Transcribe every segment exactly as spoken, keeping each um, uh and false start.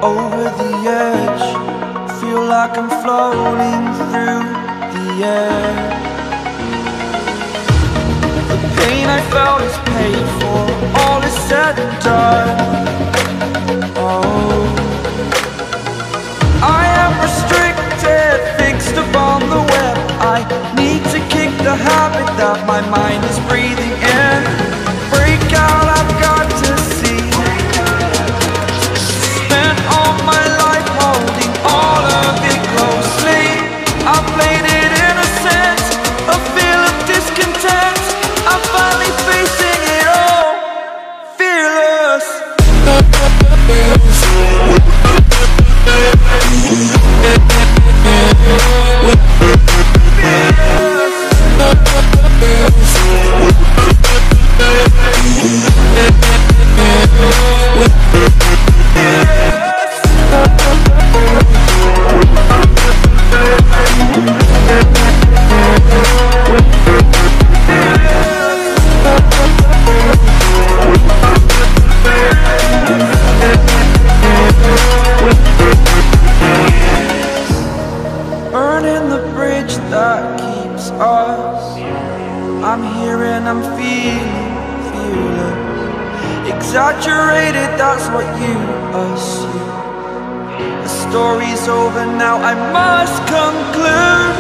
Over the edge, feel like I'm floating through the air. The pain I felt is paid for, all is said and done. Oh, I am restricted, fixed upon the web. I need to kick the habit that my mind is breathing in. Break out, I've got to see. All my life holding all of it closely. I played it innocent, a feel of discontent. I'm finally facing it all, fearless. I'm here and I'm feeling, feeling exaggerated, that's what you assume. The story's over now, I must conclude.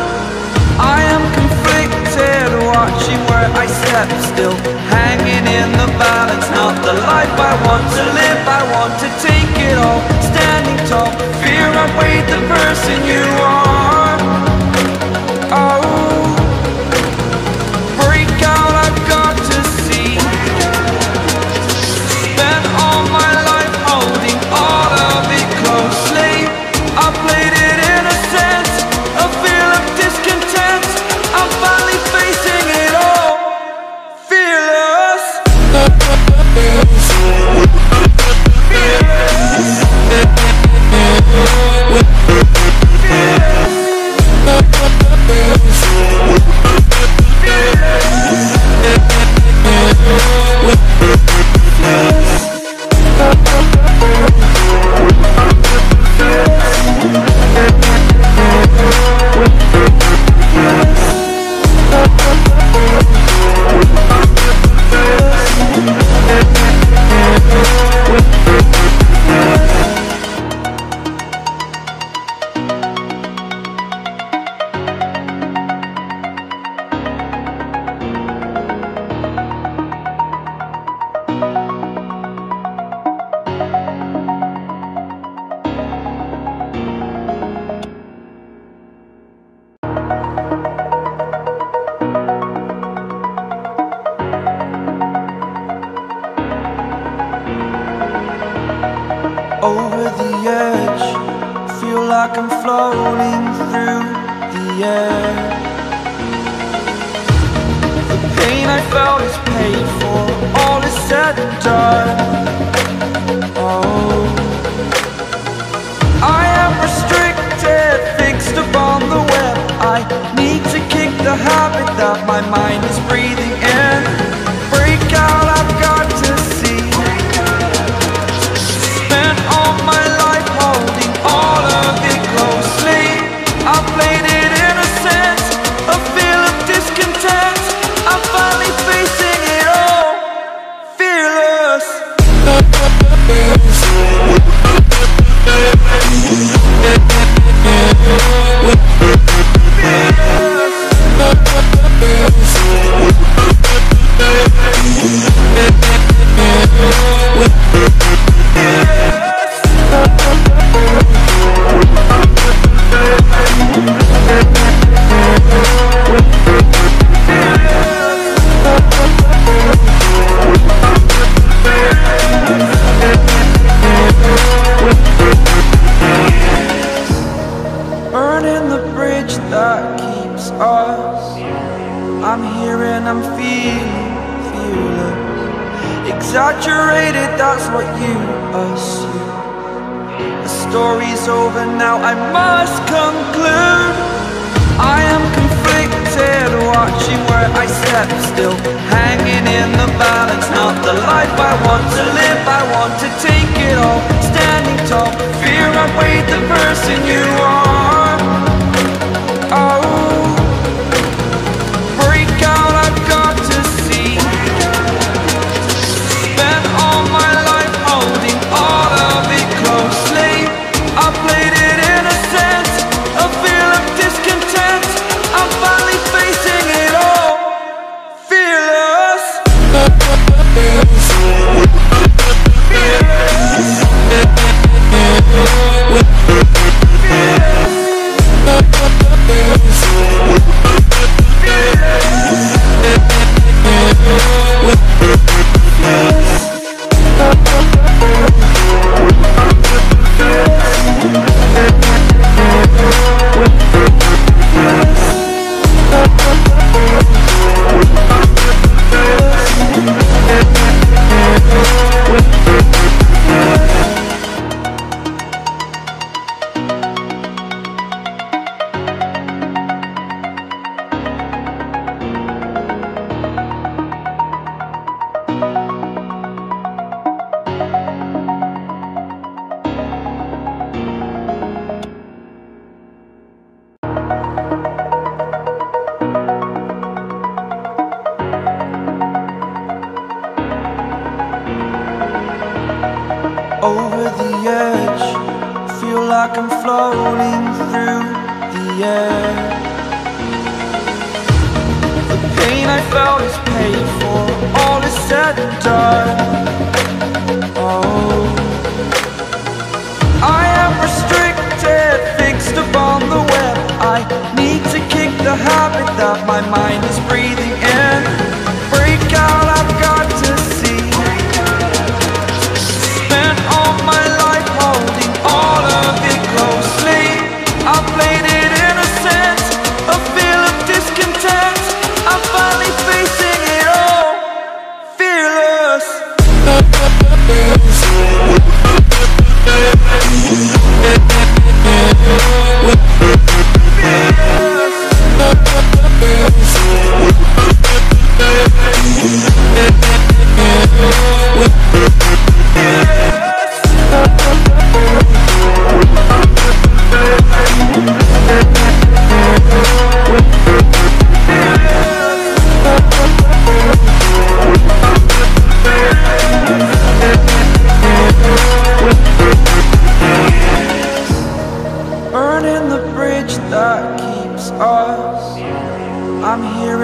I am conflicted, watching where I step still, hanging in the balance, not the life I want to live. I want to take it all, standing tall. Fear outweighed the person you are. like I'm floating through the air. The pain I felt is paid for, all is said and done. Oh, I am restricted, fixed upon the web. I need to kick the habit that my mind is breathing in. Break out, I've got to see. Spent all my life holding all of it closely. I played it innocent, a feel of discontent. I'm finally facing it all, fearless. That keeps us. I'm here and I'm feeling, feeling exaggerated, that's what you assume. The story's over now, I must conclude. I am conflicted, watching where I step still, hanging in the balance, not the life I want to live. I want to take it all, standing tall. Fear outweighed the person you are. Over the edge, feel like I'm floating through the air. The pain I felt is paid for, all is said and done. Oh, I am restricted, fixed upon the web. I need to kick the habit that my mind is breathing in. Break out, I've got to see. I'm here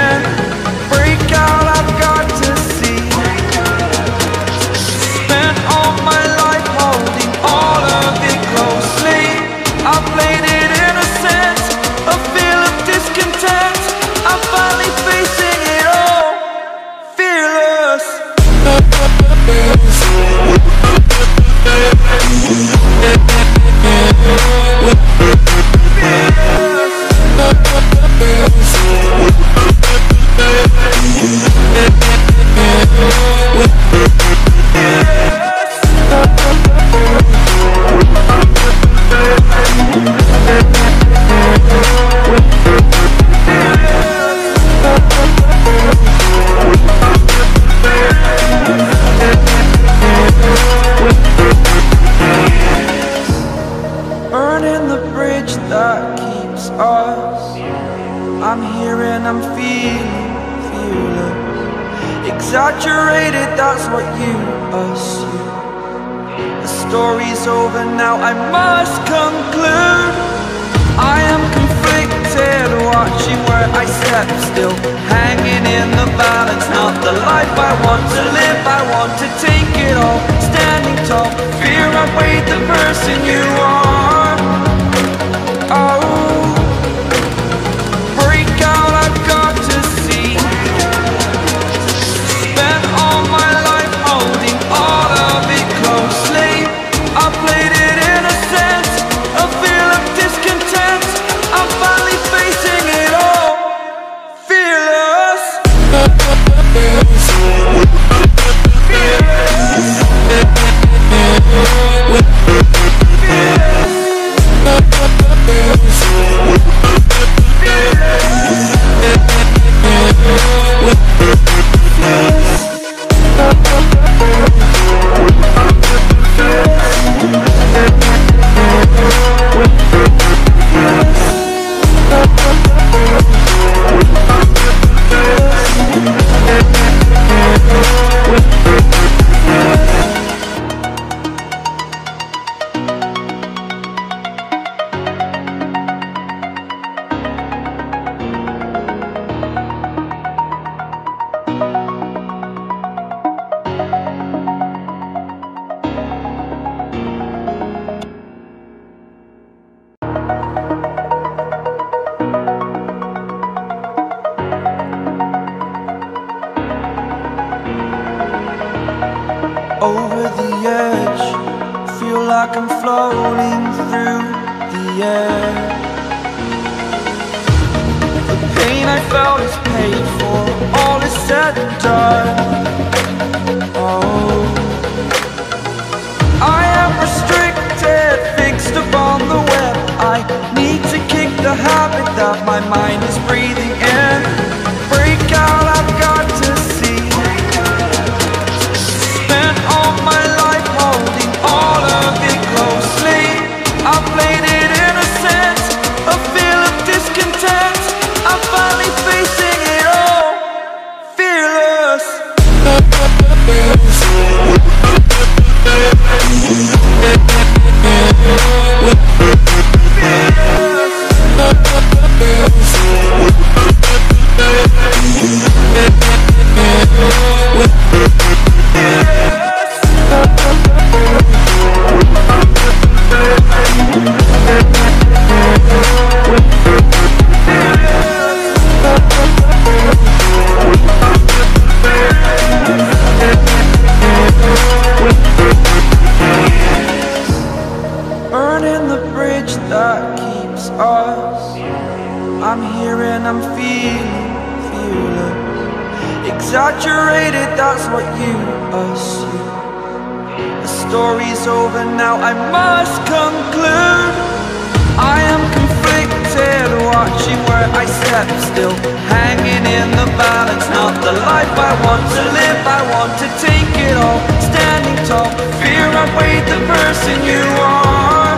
in. Break out, I've got to see. Spent all my life holding all of it closely. I played it innocent, a feel of discontent. I'm finally facing it all, fearless. That keeps us. I'm here and I'm feeling, feeling exaggerated, that's what you assume. The story's over now, I must conclude. I am conflicted, watching where I step still, hanging in the balance, not the life I want to live. I want to take it all, standing tall. Fear outweighed the person you are. Over the edge, feel like I'm floating through the air. The pain I felt is paid for, all is said and done. Oh, I am restricted, fixed upon the web. I need to kick the habit that my mind is breathing in. Break out, I've got to see. All my life holding all of it closely. I played it innocent, a feel of discontent. I'm finally facing it all, fearless. I'm here and I'm feeling, feeling exaggerated, that's what you assume. The story's over now, I must conclude. I am conflicted, watching where I step still, hanging in the balance, not the life I want to live. I want to take it all, standing tall. Fear outweighed the person you are.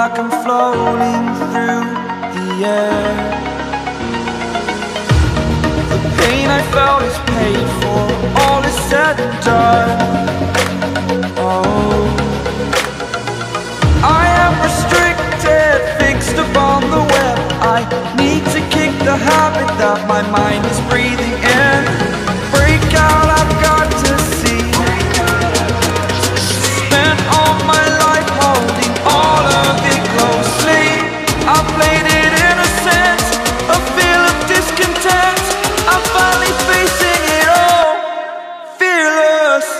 like I'm floating through the air. The pain I felt is paid for, all is said and done. Oh, I am restricted, fixed upon the web. I need to kick the habit that my mind is breathing in. Break out, I've got to see. Spent all my life holding all of it closely. I played it innocent, a feel of discontent. I'm finally facing it all, fearless.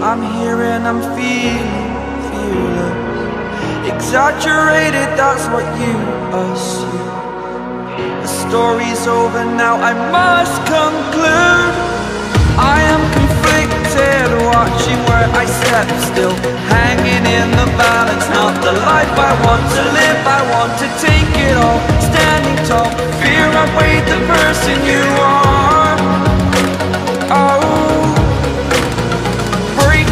I'm here and I'm feeling, feeling exaggerated, that's what you assume. The story's over now, I must conclude. I am conflicted, watching where I step still, hanging in the balance, not the life I want to live. I want to take it all, standing tall, fear outweighed the person you are. Oh,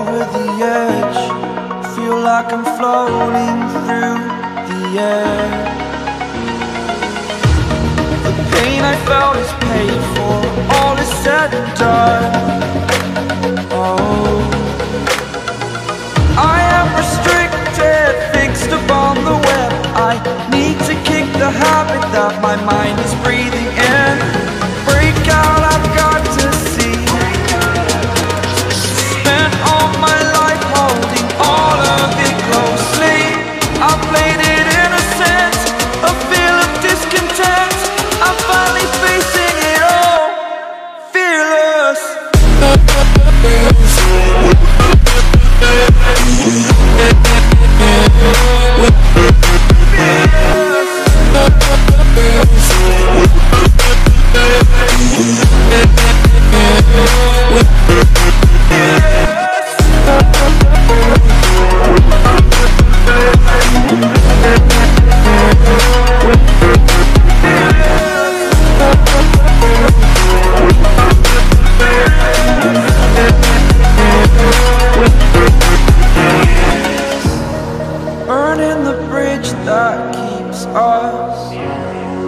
over the edge, feel like I'm floating through the air. The pain I felt is paid for, all is said and done. Oh, I am restricted, fixed upon the web. I need to kick the habit that my mind is breathing in. Break out, I've got to see. All my life holding all of it closely. I played it innocent, a feel of discontent. I'm finally facing it all, fearless.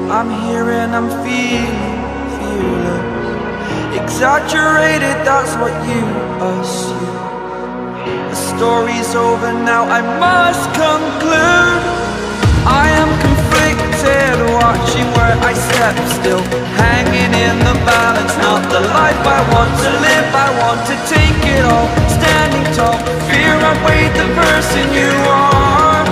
I'm here and I'm feeling, feeling exaggerated, that's what you assume. The story's over now, I must conclude. I am conflicted, watching where I step still, hanging in the balance, not the life I want to live. I want to take it all, standing tall, fear outweighed the person you are.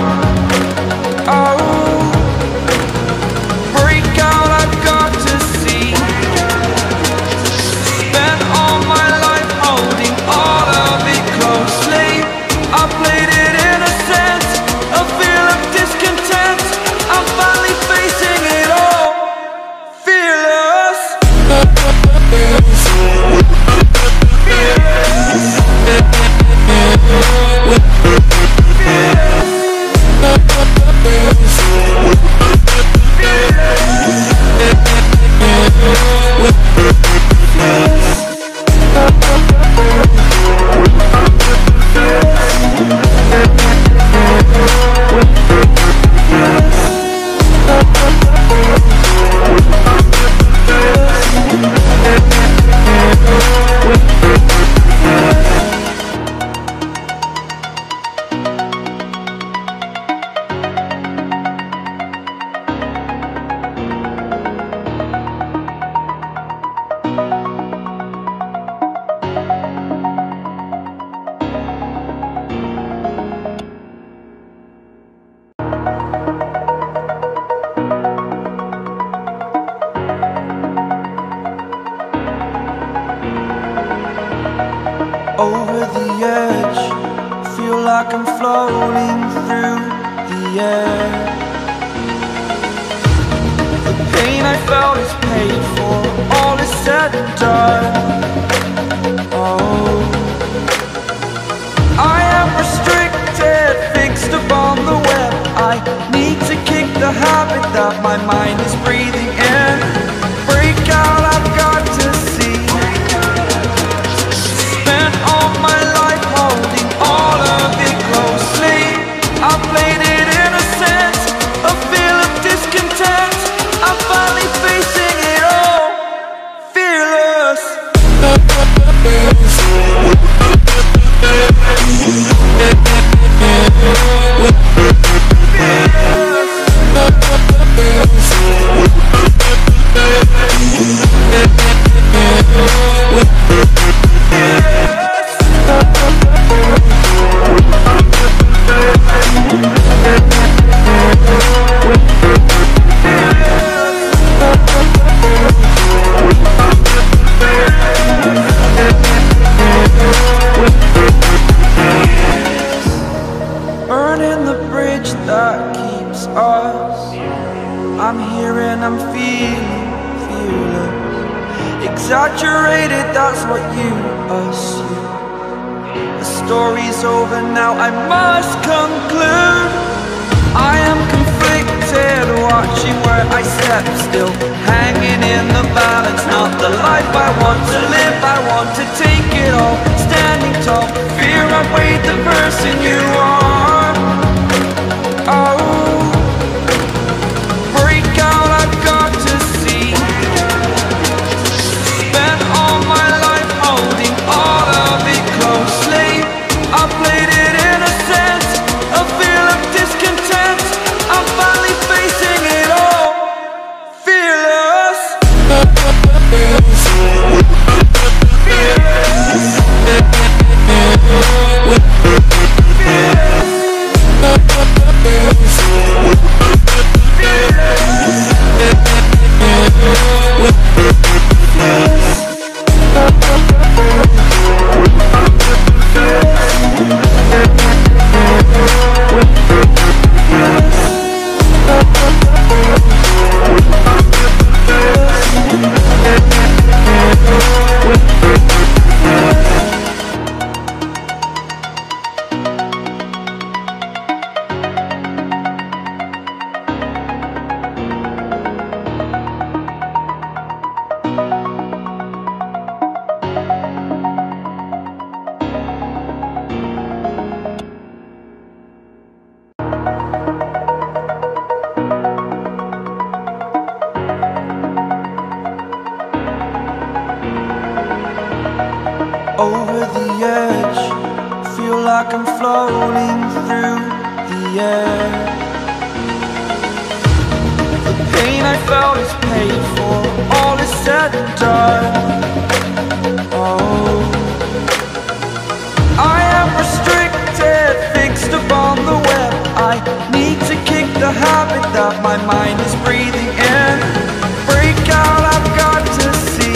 over the edge. Feel like I'm floating through the air. The pain I felt is paid for, all is said and done. Oh, I am restricted, fixed upon the web. I need to kick the habit that my mind is breathing in. Break out, I've got to see. Spent all my life holding all of it closely. I played it innocent, a feel of discontent. I'm finally facing it all, fearless. I'm here and I'm feeling, feeling exaggerated, that's what you assume. The story's over now, I must conclude. I am conflicted, watching where I step still, hanging in the balance, not the life I want to live. I want to take it all, standing tall. Fear outweighed the person you are. Oh, over the edge, feel like I'm floating through the air. The pain I felt is paid for, all is said and done. Oh, I am restricted, fixed upon the web. I need to kick the habit that my mind is breathing in. Break out, I've got to see.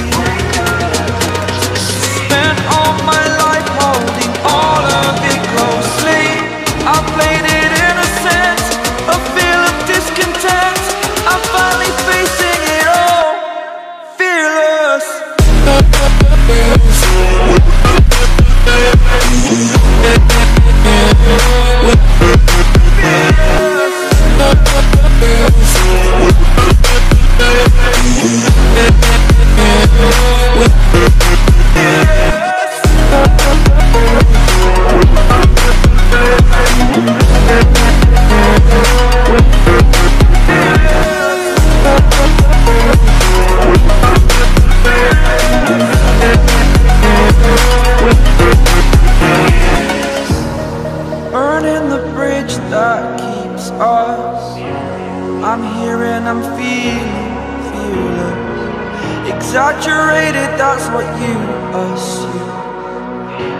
All my life holding all of it closely. I played it innocent, a feel of discontent. I'm finally facing it all, fearless. I'm here and I'm feeling, feeling exaggerated, that's what you assume.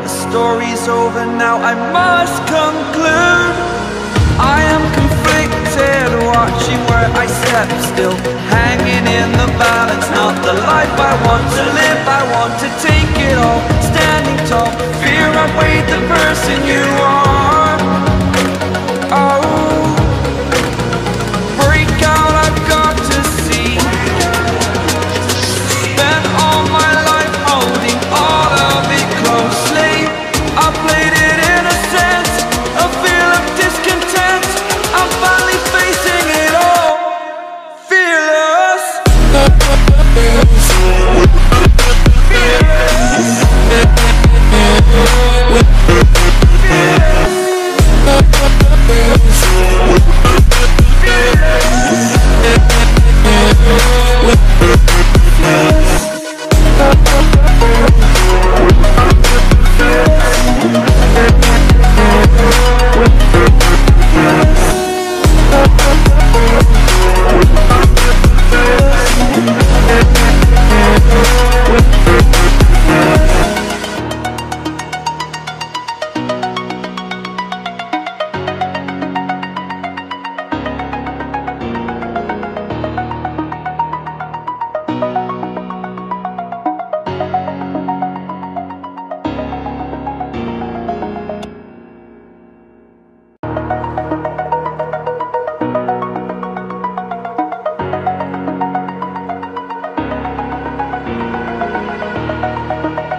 The story's over now, I must conclude. I am conflicted, watching where I step still, hanging in the balance, not the life I want to live. I want to take it all, standing tall. cannot wait the person you are. Oh, break out, I've got to see. Spent all my life holding all of it closely. I played it in a sense, a feel of discontent. I'm finally facing it all, fearless.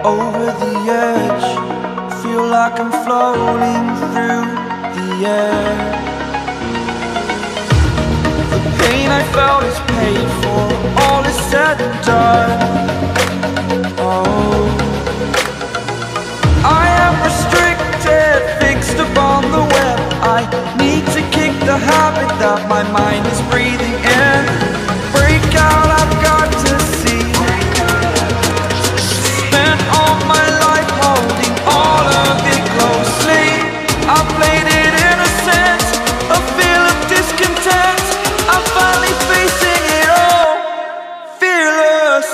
Over the edge, feel like I'm floating through the air. The pain I felt is paid for, all is said and done. Oh, I am restricted, fixed upon the web. I need to kick the habit that my mind is breathing in. Break out, I've got to see. All my life holding all of it closely. I played it in a sense, a feel of discontent. I'm finally facing it all, fearless.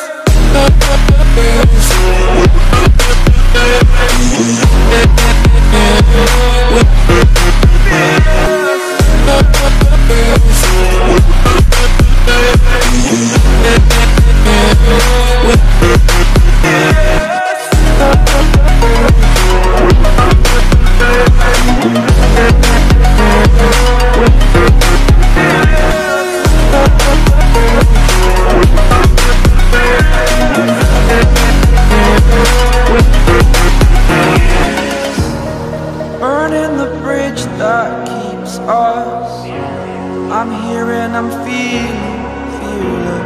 I'm here and I'm feeling, feeling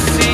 Oh,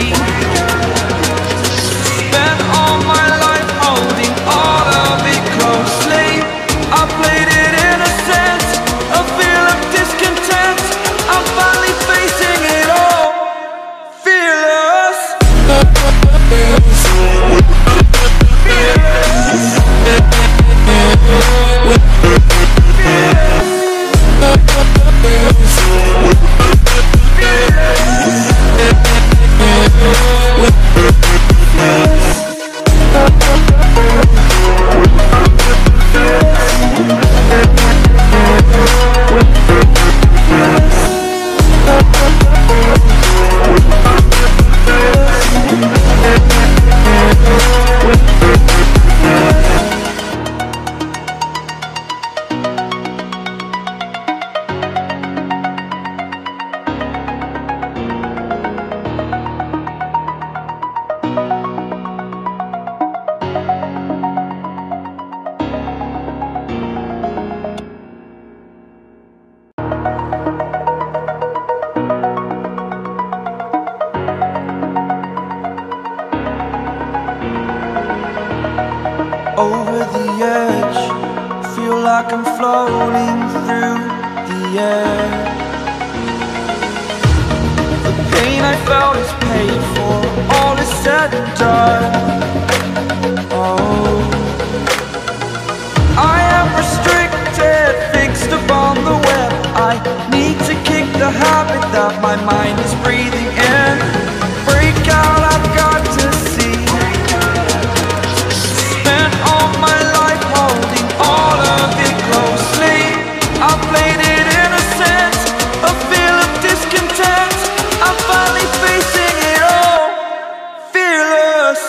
over the edge, feel like I'm floating through the air. The pain I felt is paid for, all is said and done. Oh, I am restricted, up, my mind is breathing in. Break out, I've got to see. Spent all my life holding all of it closely. I played it innocent, a feel of discontent. I'm finally facing it all, fearless.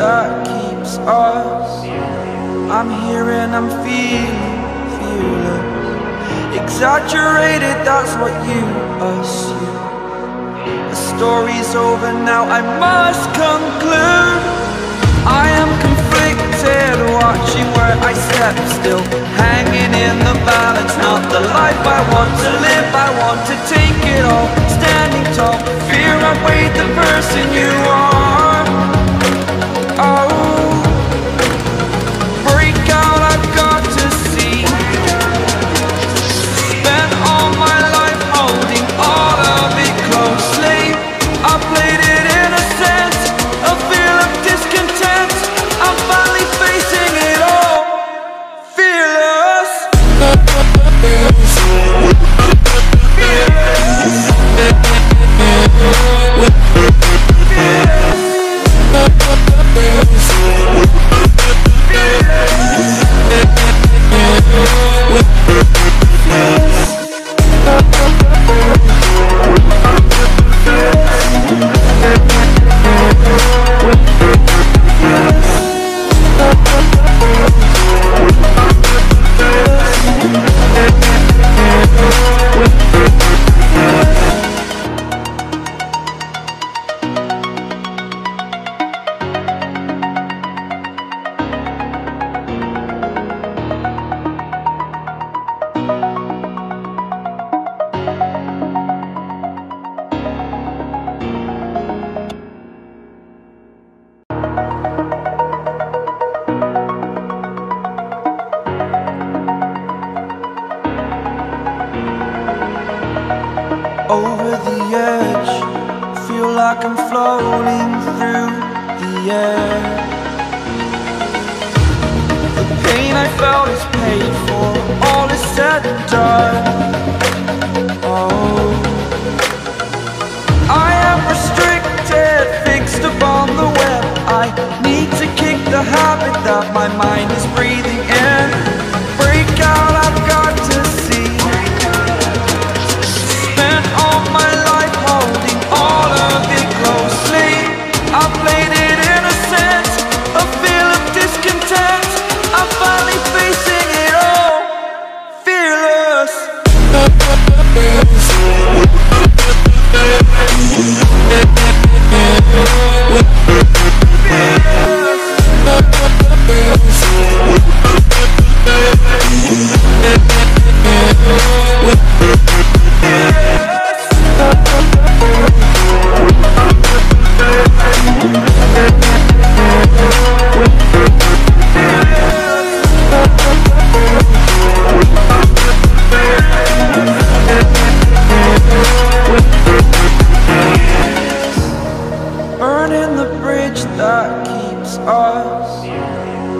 That keeps us. I'm here and I'm feeling, feeling exaggerated, that's what you assume. The story's over now, I must conclude. I am conflicted, watching where I step still, hanging in the balance, not the life I want to live. I want to take it all, standing tall. Fear outweighed the person you are. Over the edge, feel like I'm floating through the air. The pain I felt is paid for, all is said and done. Oh, I am restricted, fixed upon the web. I need to kick the habit that my mind is breathing in. Break out, I've got to see.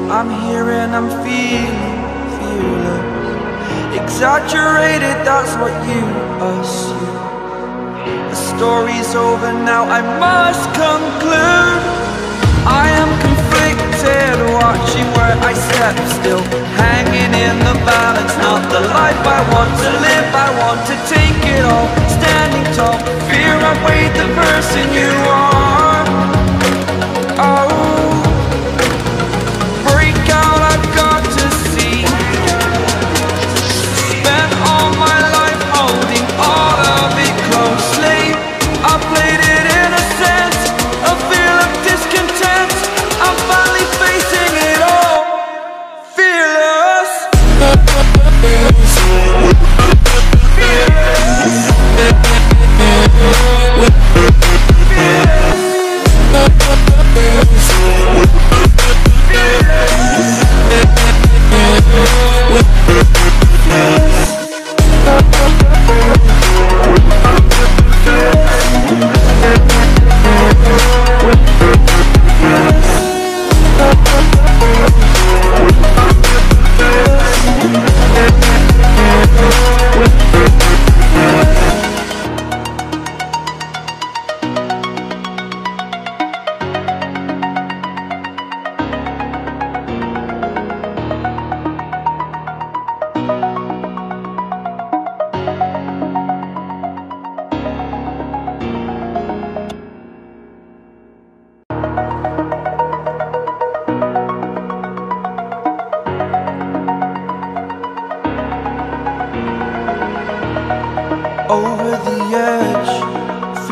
I'm here and I'm feeling, feeling exaggerated, that's what you assume. The story's over now, I must conclude. I am conflicted, watching where I step still, hanging in the balance, not the life I want to live. I want to take it all, standing tall. Fear outweighed the person you are. Oh,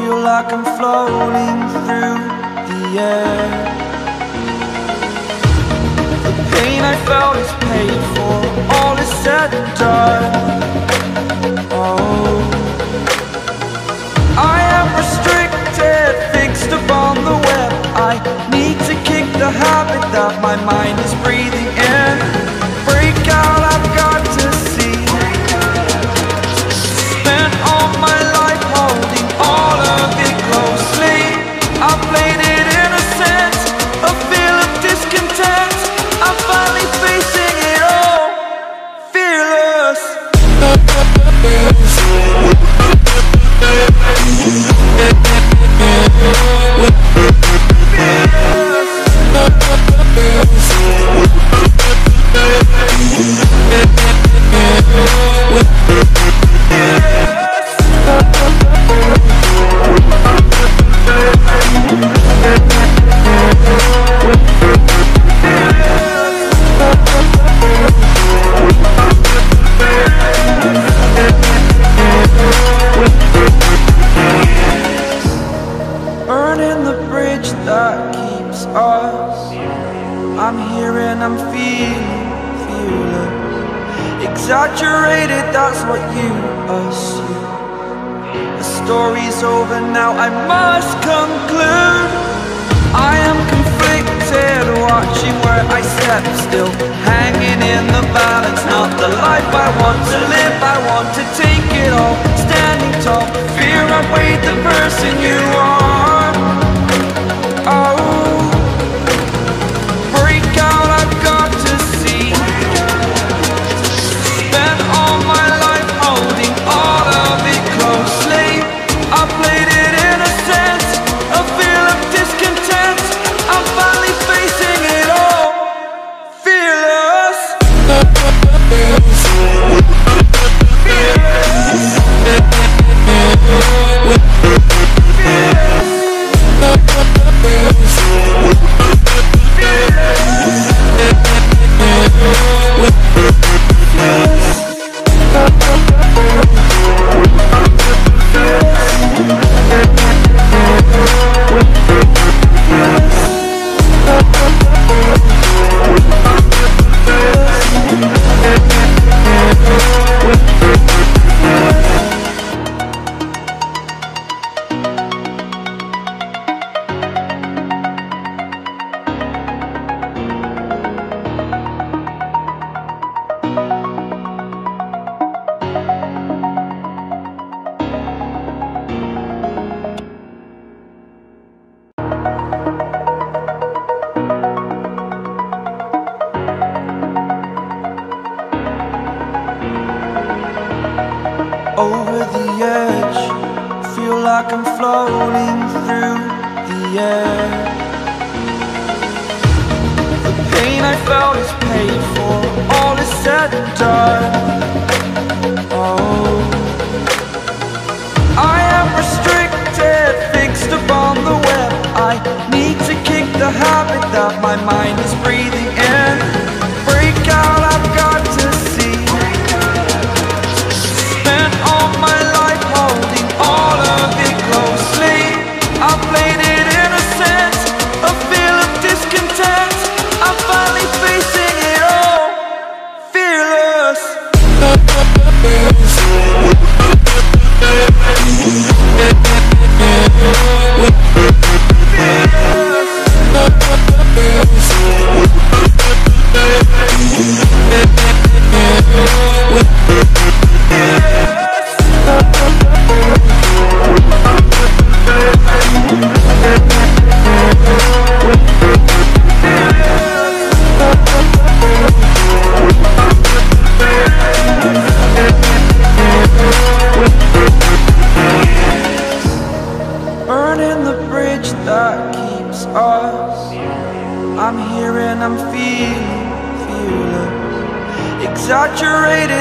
feel like I'm floating through the air. The pain I felt is paid for, all is said and done. Oh, I am restricted, fixed upon the web. I need to kick the habit that my mind is breathing in. Break out, I've got to see. Spent all my life holding all of it closely. I played it innocent, a feel of discontent. I'm finally facing it all, fearless. That keeps us. I'm here and I'm feeling, feeling exaggerated, that's what you assume. The story's over now, I must conclude. I am conflicted, watching where I step still, hanging in the balance, not the life I want to live. I want to take it all, standing tall. Fear outweighed the person you are. Over the edge, feel like I'm floating through the air. The pain I felt is paid for, all is said and done. Oh, I am restricted, fixed upon the web. I need to kick the habit that my mind is breathing in. Break out, I've got to see. I'm here and I'm feeling, feeling exaggerated,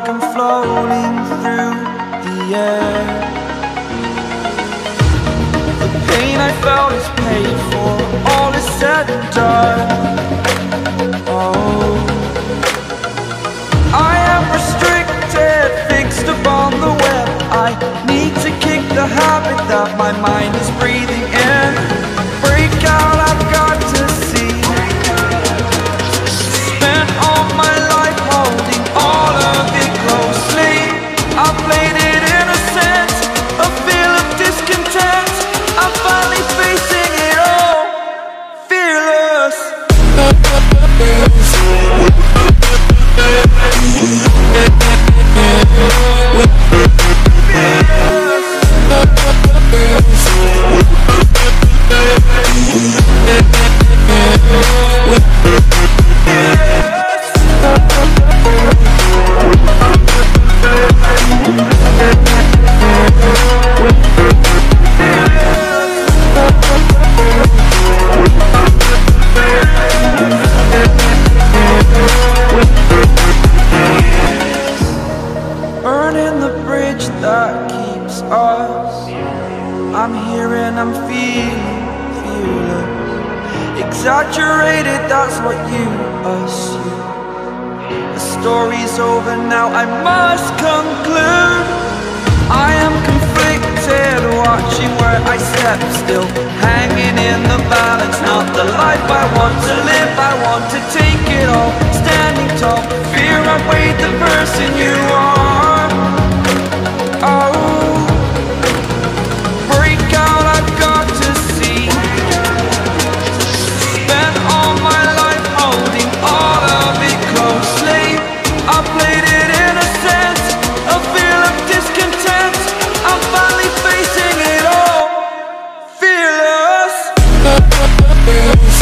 like I'm floating through the air. The pain I felt is paid for, all is said and done. Oh, I am restricted, fixed upon the web. I need to kick the habit that my mind is breathing in. Break out, I've got to see. Spent all my life holding all of it closely. I played it innocent, a feel of discontent. I'm finally facing it all, fearless. That keeps us. I'm here and I'm feeling, feeling exaggerated, that's what you assume. The story's over now, I must conclude. I am conflicted, watching where I step still, hanging in the balance, not the life I want to live. I want to take it all, standing tall. Fear outweighed the person you are. Oh, break out, I've got to see. Spent all my life holding all of it closely. I played it innocent, a feel of discontent. I'm finally facing it all, fearless. Fearless.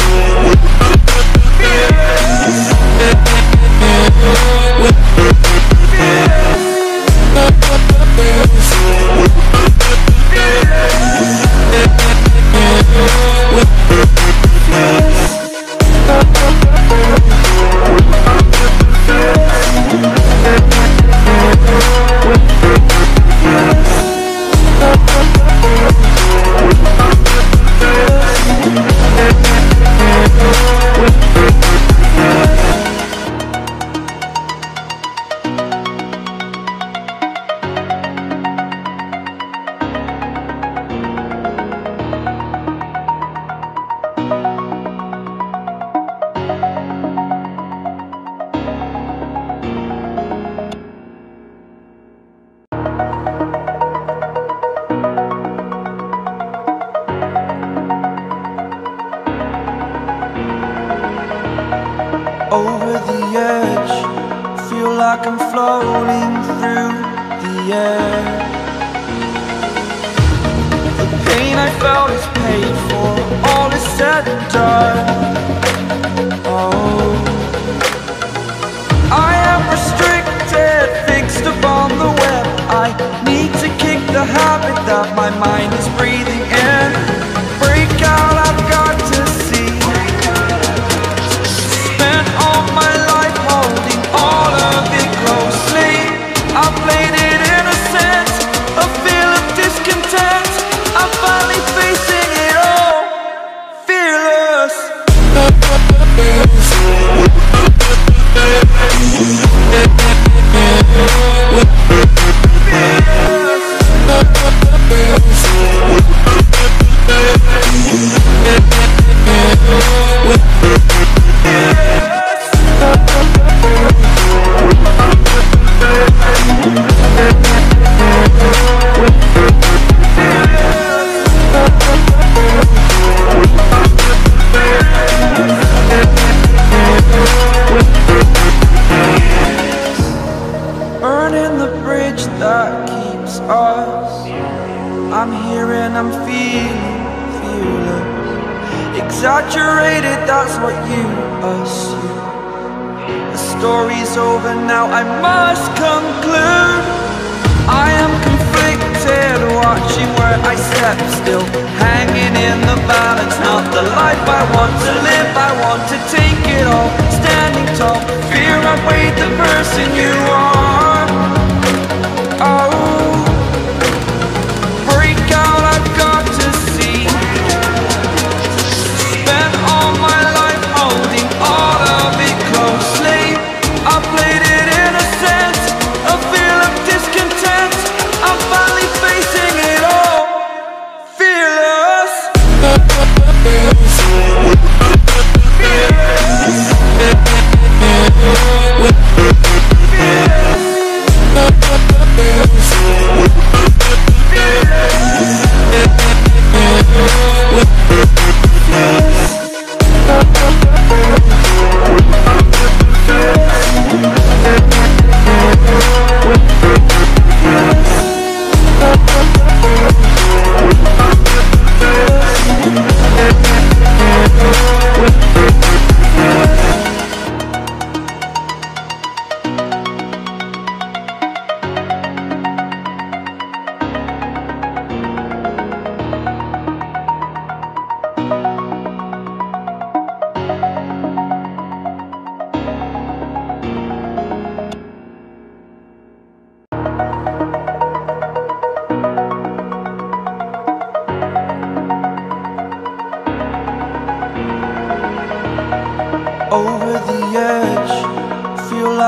Over the edge, feel like I'm floating through the air. The pain I felt is paid for, all is said and done. Oh, I am restricted, fixed upon the web. I need to kick the habit that my mind is breathing in. Break out, I've got to see. All my life holding all of it closely. I played it innocent, a feel of discontent. I'm finally facing it all, fearless. I'm here and I'm feeling, feeling exaggerated, that's what you assume. The story's over now, I must conclude. I am conflicted, watching where I step still, hanging in the balance, not the life I want to live. I want to take it all, standing tall. Fear outweighed the person you are.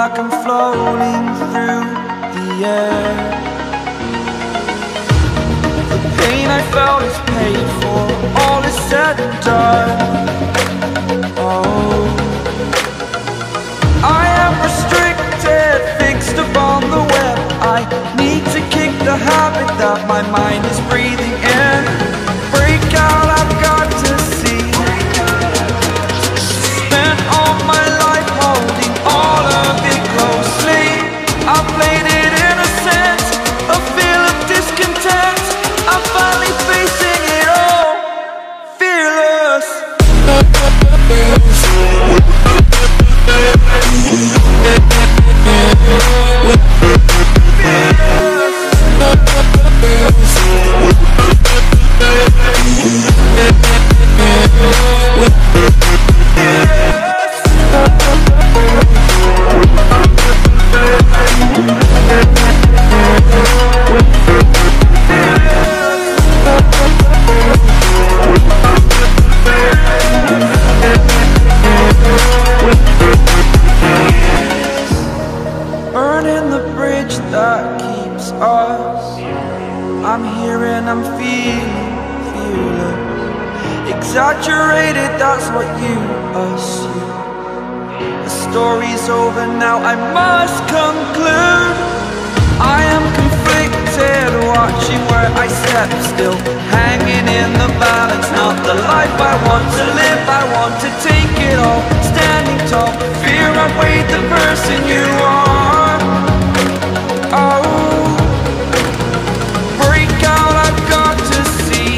like I'm floating through the air. The pain I felt is paid for, all is said and done. Oh, I am restricted, fixed upon the web. I need to kick the habit that my mind is breathing in. Break out, I've got to see. Spent all my life holding all of it closely. I played it innocent, a feel of discontent. I'm finally facing it all, fearless. That keeps us. I'm here and I'm feeling, feeling exaggerated, that's what you assume. The story's over now, I must conclude. I am conflicted, watching where I step still, hanging in the balance, not the life I want to live. I want to take it all, standing tall. Fear outweighed the person you are. Oh, break out, I've got to see.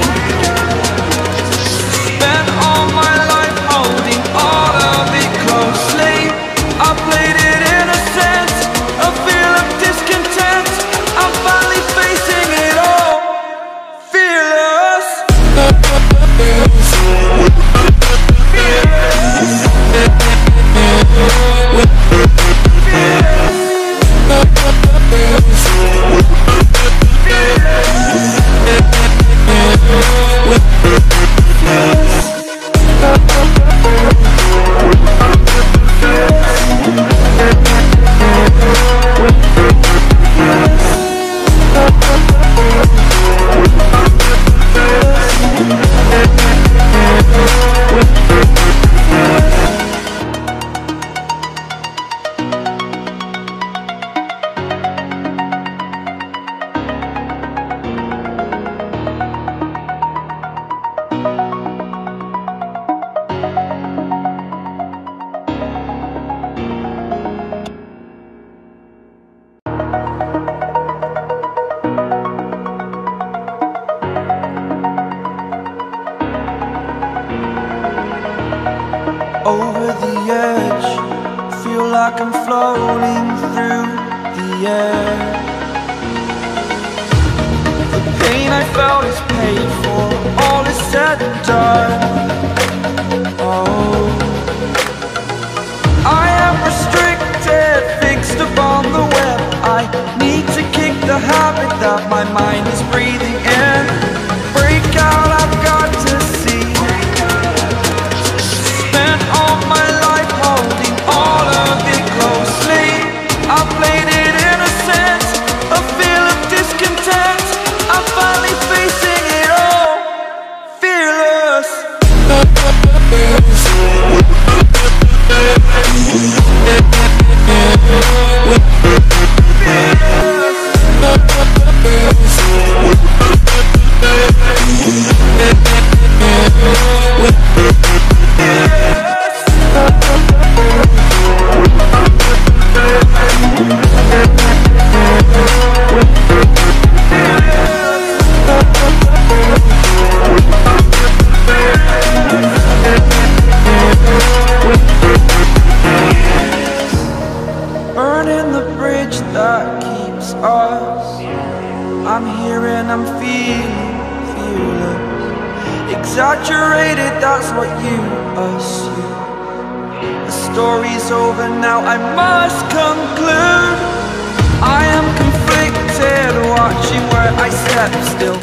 Spent all my life holding all of it closely. I played it innocent, a feel of discontent. I'm finally facing it all, fearless. Fearless. Over the edge, feel like I'm floating through the air. The pain I felt is paid for, all is said and done. Oh, I am restricted, fixed upon the web. I need to kick the habit that my mind is breathing in. Break out, I've got to see. Spent all my life holding all of it closely. I played it innocent, a feel of discontent. I'm finally facing it all, fearless. I'm here and I'm feeling, feeling exaggerated, that's what you assume. The story's over now, I must conclude. I am conflicted, watching where I step still.